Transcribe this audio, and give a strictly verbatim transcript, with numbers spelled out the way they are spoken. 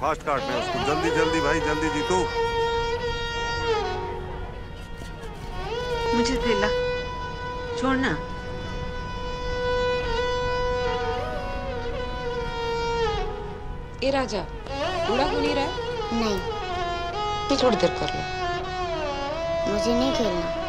Fast काटना है उसको, जल्दी जल्दी भाई जल्दी जीतू। मुझे थैला छोड़ना। ए राजा उड़ा क्यों नहीं रहा? नहीं, थोड़ी देर कर लो, मुझे नहीं खेलना।